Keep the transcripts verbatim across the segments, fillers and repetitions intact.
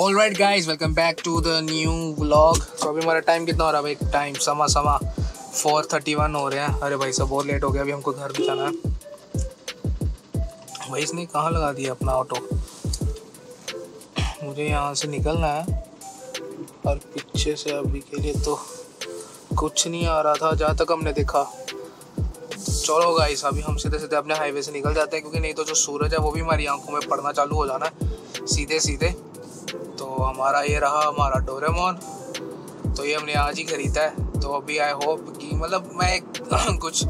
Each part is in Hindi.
All right guys, welcome back to the new vlog. तो अभी हमारा टाइम कितना हो रहा है भाई? टाइम समा समा फोर थर्टी वन हो रहे हैं। अरे भाई सब बहुत लेट हो गया, अभी हमको घर भी जाना है। भाई इसने कहाँ लगा दिया अपना ऑटो? मुझे यहाँ से निकलना है और पीछे से अभी के लिए तो कुछ नहीं आ रहा था जहाँ तक हमने देखा। चलो गाइस, अभी हम सीधे सीधे अपने हाईवे से निकल जाते हैं, क्योंकि नहीं तो जो सूरज है वो भी हमारी आंखों में पड़ना चालू हो जाना है सीधे सीधे। तो हमारा ये रहा हमारा डोरेमोन, तो ये हमने आज ही खरीदा है। तो अभी आई होप कि मतलब मैं एक कुछ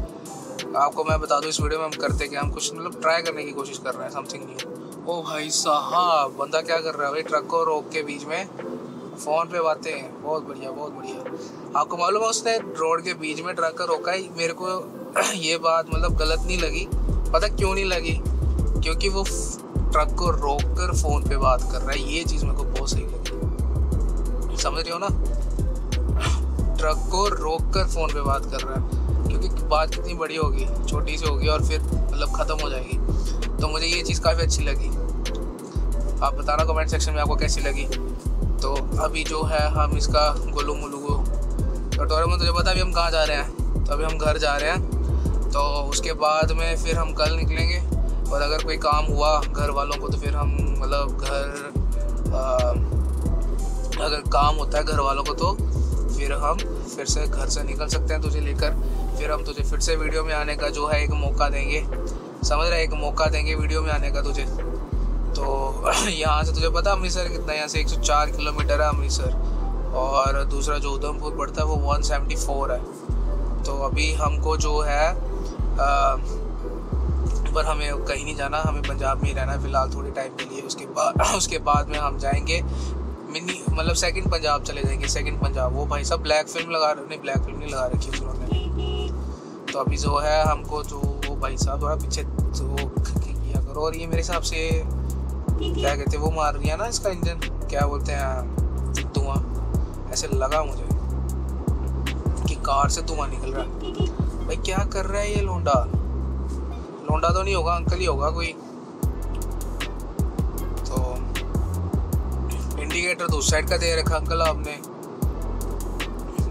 आपको मैं बता दूं, इस वीडियो में हम करते क्या, हम कुछ मतलब ट्राई करने की कोशिश कर रहे हैं समथिंग न्यू। ओ भाई साहब, बंदा क्या कर रहा है भाई? ट्रक को रोक के बीच में फ़ोन पे बातें हैं। बहुत बढ़िया बहुत बढ़िया। आपको मालूम है उसने रोड के बीच में ट्रक का रोका ही। मेरे को ये बात मतलब गलत नहीं लगी। पता क्यों नहीं लगी? क्योंकि वो ट्रक को रोक कर फ़ोन पे बात कर रहा है। ये चीज़ मेरे को बहुत सही लगी, समझ रहे हो ना? ट्रक को रोक कर फ़ोन पे बात कर रहा है, क्योंकि बात कितनी बड़ी होगी, छोटी सी होगी और फिर मतलब ख़त्म हो जाएगी। तो मुझे ये चीज़ काफ़ी अच्छी लगी। आप बताना कमेंट सेक्शन में आपको कैसी लगी। तो अभी जो है हम इसका गोलू मोलू को तो डोरेमोन, तुझे पता अभी हम कहाँ जा रहे हैं? तो अभी हम घर जा रहे हैं। तो उसके बाद में फिर हम कल निकलेंगे, और अगर कोई काम हुआ घर वालों को तो फिर हम मतलब घर आ, अगर काम होता है घर वालों को तो फिर हम फिर से घर से निकल सकते हैं तुझे लेकर। फिर हम तुझे फिर से वीडियो में आने का जो है एक मौका देंगे, समझ रहे? एक मौका देंगे वीडियो में आने का तुझे। तो यहाँ से तुझे पता अमृतसर कितना है? यहाँ से एक सौ चार किलोमीटर है अमृतसर, और दूसरा जो उधमपुर पड़ता है वो एक सौ चौहत्तर है। तो अभी हमको जो है आ, पर हमें कहीं नहीं जाना, हमें पंजाब में ही रहना है फ़िलहाल थोड़े टाइम के लिए। उसके बाद उसके बाद में हम जाएंगे मिनी मतलब सेकंड पंजाब चले जाएंगे। सेकंड पंजाब वो भाई सब ब्लैक फिल्म लगा रहे, नहीं ब्लैक फिल्म नहीं लगा रखी उन्होंने। तो अभी जो है हमको जो वो भाई साहब थोड़ा पीछे किया करो। और ये मेरे हिसाब से क्या कहते हैं, वो मार रही है ना इसका इंजन, क्या बोलते हैं, धुआं। ऐसे लगा मुझे कि कार से धुआं निकल रहा है। भाई क्या कर रहा है ये लोंडा? लोंडा तो नहीं होगा, अंकल ही होगा कोई। तो इंडिकेटर तो उस साइड का दे रखा अंकल आपने।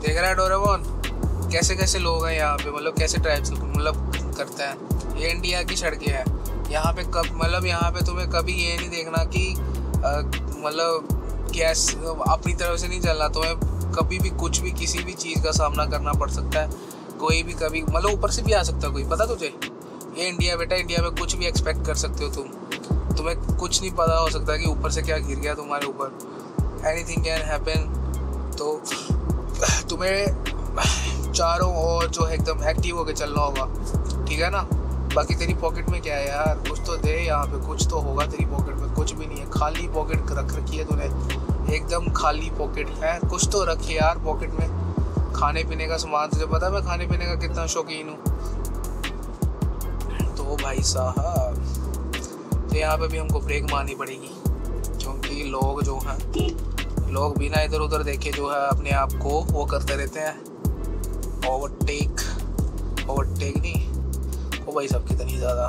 देख रहा है डोरेमोन कैसे कैसे लोग हैं यहाँ पे, मतलब कैसे ड्राइव मतलब करते हैं। ये इंडिया की सड़कें हैं यहाँ पे। कब मतलब यहाँ पे तुम्हें कभी ये नहीं देखना कि मतलब गैस अपनी तरफ से नहीं चलना। तुम्हें कभी भी कुछ भी किसी भी चीज़ का सामना करना पड़ सकता है। कोई भी कभी मतलब ऊपर से भी आ सकता है कोई, पता तुझे? ये इंडिया बेटा, इंडिया में कुछ भी एक्सपेक्ट कर सकते हो तुम। तुम्हें कुछ नहीं पता हो सकता कि ऊपर से क्या गिर गया तुम्हारे ऊपर। Anything can happen. तो तुम्हें चारों ओर जो है एकदम एक्टिव होकर चलना होगा, ठीक है ना? बाकी तेरी पॉकेट में क्या है यार? कुछ तो दे, यहाँ पे कुछ तो होगा। तेरी पॉकेट में कुछ भी नहीं है, खाली पॉकेट रख रखी है तूने, एकदम खाली पॉकेट है। कुछ तो रखे यार पॉकेट में, खाने पीने का सामान। तुझे पता है मैं खाने पीने का कितना शौकीन हूँ। तो भाई साहब तो यहाँ पे भी हमको ब्रेक मारनी पड़ेगी, क्योंकि लोग जो हैं लोग बिना इधर उधर देखे जो है अपने आप को वो करते रहते हैं। ओवरटेक ओवरटेक नहीं, ओ भाई सब कितनी ज़्यादा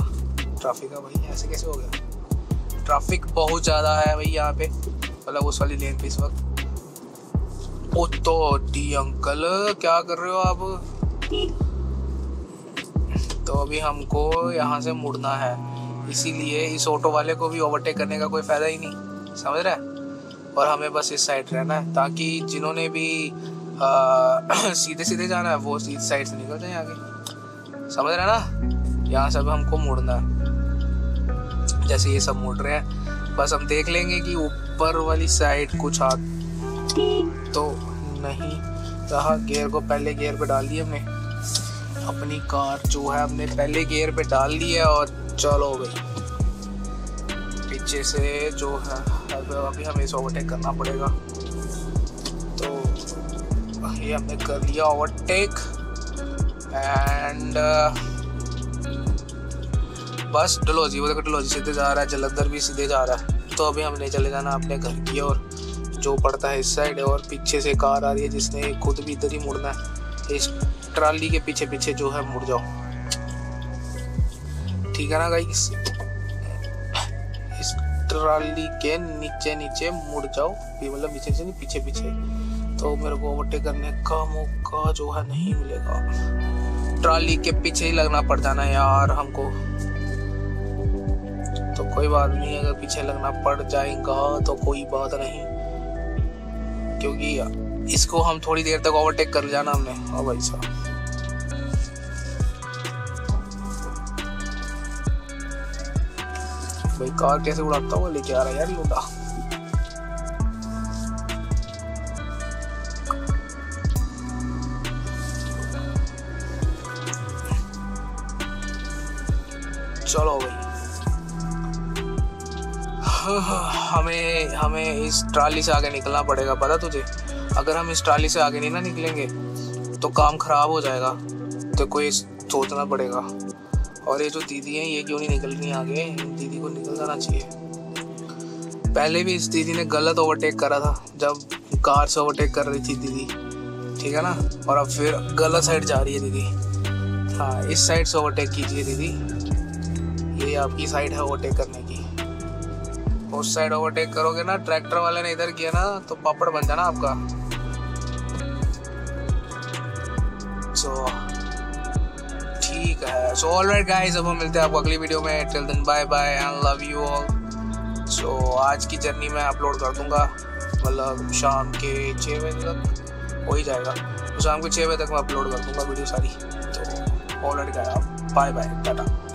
ट्रैफिक है भाई, ऐसे कैसे हो गया? ट्रैफिक बहुत ज़्यादा है भाई यहाँ पे, मतलब उस वाली लेन पे इस वक्त। ओ तो डी अंकल क्या कर रहे हो आप? तो अभी हमको यहाँ से मुड़ना है, इसीलिए इस ऑटो वाले को भी ओवरटेक करने का कोई फ़ायदा ही नहीं, समझ रहा है? और हमें बस इस साइड रहना है, ताकि जिन्होंने भी आ, सीधे सीधे जाना है वो इस साइड से निकल जाए आगे, समझ रहे ना? यहाँ सब हमको मुड़ना है, जैसे ये सब मुड़ रहे हैं। बस हम देख लेंगे कि ऊपर वाली साइड कुछ हाथ तो नहीं रहा। गियर को पहले गियर पे डाल दिया हमने, अपनी कार जो है हमने पहले गियर पे डाल दिया और चलो भाई। पीछे से जो है अभी हमें इसे ओवरटेक करना पड़ेगा। तो ये हमने कर लिया ओवरटेक, एंड बस डलहौजी, वो देखो डलहौजी सीधे जा रहा है, जलंधर भी सीधे जा रहा है। तो अभी हमने चले जाना अपने घर की ओर जो पड़ता है इस साइड। और पीछे से कार आ रही है जिसने खुद भी इधर ही मुड़ना है, इस ट्राली के पीछे पीछे जो है मुड़ जाओ, ठीक है ना गाइस? इस ट्राली के नीचे नीचे मुड़ जाओ, मतलब नीचे नीचे पीछे पीछे, तो मेरे को ओवरटेक करने का मौका जो है नहीं मिलेगा। ट्राली के पीछे ही लगना पड़ जाना यार हमको, तो कोई बात नहीं, अगर पीछे लगना पड़ जाएगा तो कोई बात नहीं, क्योंकि इसको हम थोड़ी देर तक ओवरटेक कर जाना हमने। और भाई साहब भाई कार कैसे उड़ाता हुआ लेके आ रहा है यार लोटा। चलो भाई, हमें हमें इस ट्राली से आगे निकलना पड़ेगा, पता तुझे। अगर हम इस ट्राली से आगे नहीं ना निकलेंगे तो काम खराब हो जाएगा, तो कोई सोचना पड़ेगा। और ये जो दीदी है ये क्यों नहीं निकल रही आगे, दीदी को निकल जाना चाहिए। पहले भी इस दीदी ने गलत ओवरटेक करा था, जब कार से ओवरटेक कर रही थी दीदी, ठीक है ना। और अब फिर गलत साइड जा रही है दीदी। हाँ, इस साइड से ओवरटेक कीजिए दीदी, ये आपकी साइड है ओवरटेक करने की। उस साइड ओवरटेक करोगे ना, ट्रैक्टर वाले ने इधर किया ना, तो पापड़ बन जाना आपका। so, ठीक है। सो ऑल राइट गाइज, अब हम मिलते हैं आपको अगली वीडियो में। Till then bye bye and love you all. So आज की जर्नी मैं अपलोड कर दूंगा, मतलब शाम के छः बजे तक हो ही जाएगा, तो शाम के छः बजे तक मैं अपलोड कर दूंगा वीडियो सारी। तो all right guys, bye bye, Tata.